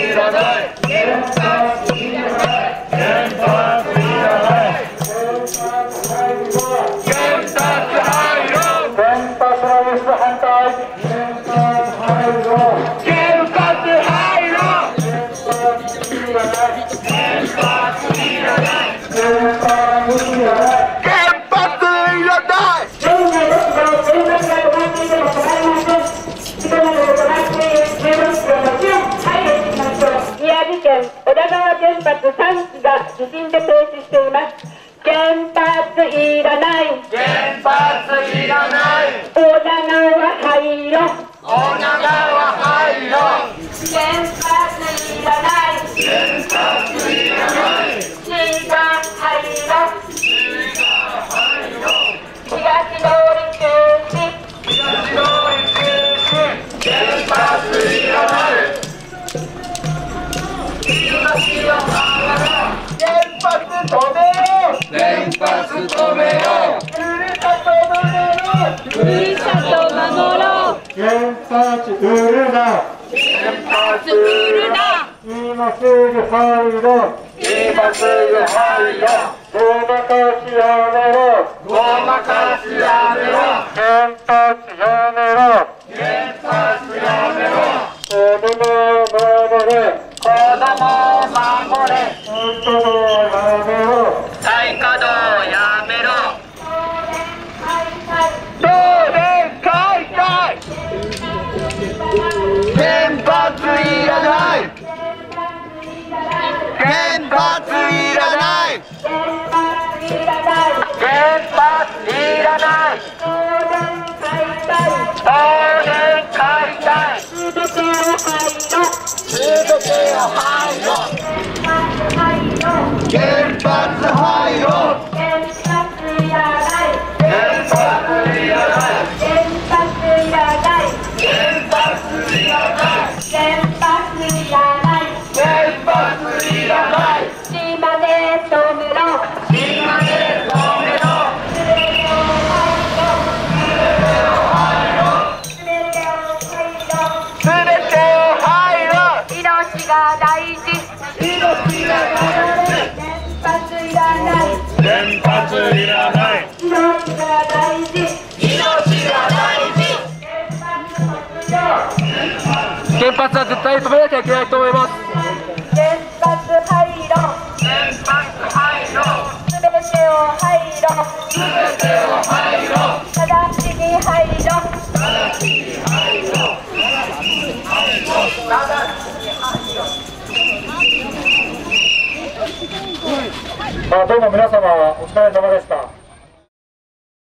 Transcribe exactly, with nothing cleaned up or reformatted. どうも皆様お疲れ様でした。